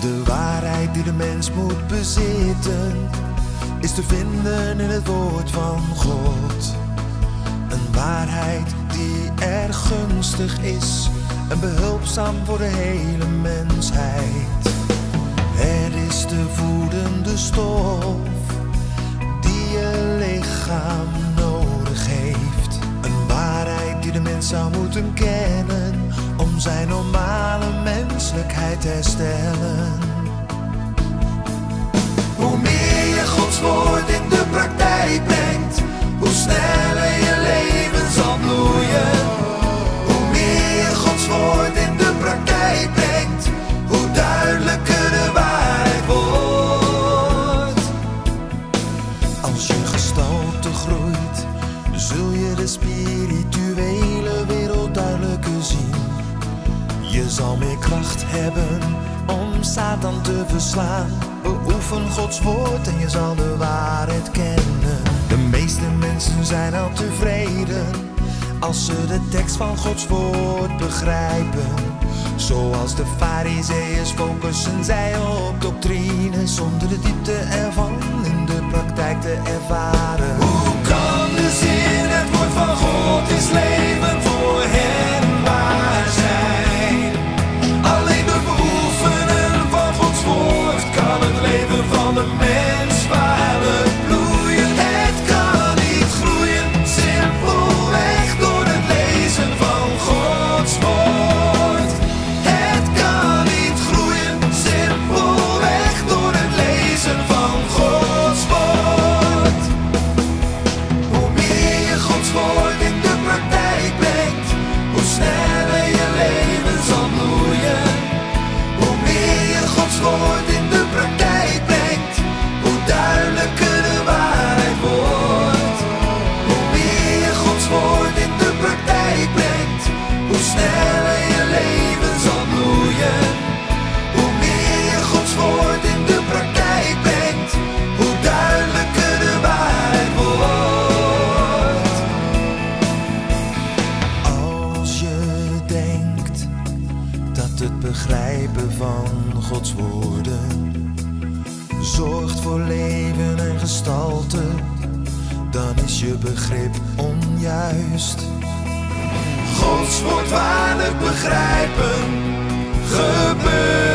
De waarheid die de mens moet bezitten, is te vinden in het woord van God. Een waarheid die erg gunstig is en behulpzaam voor de hele mensheid. Er is de voedende stof die je lichaam nodig heeft. Een waarheid die de mens zou moeten kennen om zijn normale menselijkheid te herstellen. Hoe meer je Gods woord in de praktijk brengt, hoe sneller je leven zal bloeien. Hoe meer je Gods woord in de praktijk brengt, hoe duidelijker de waarheid wordt. Als je gestalte groeit, zul je de spirituele wereld duidelijker zien. Je zal meer kracht hebben om Satan te verslaan. Beoefen Gods woord en je zal de waarheid kennen. De meeste mensen zijn al tevreden als ze de tekst van Gods woord begrijpen. Zoals de Farizeeërs focussen zij op doctrine zonder de diepte ervan in de praktijk te ervaren. Hoe kan de zin het woord van God is leven voor hen waar zijn? De mens waar het bloeien, het kan niet groeien, simpelweg door het lezen van Gods woord. Het kan niet groeien, simpelweg door het lezen van Gods woord. Hoe meer je Gods woord in de praktijk brengt, hoe sneller je leven zal bloeien. Hoe meer je Gods woord in de praktijk brengt, hoe sneller je leven zal bloeien. Hoe meer je Gods woord in de praktijk brengt, hoe duidelijker de waarheid wordt. Als je denkt dat het begrijpen van Gods woorden zorgt voor leven en gestalte, dan is je begrip onjuist. Gods woord waarlijk begrijpen gebeurt.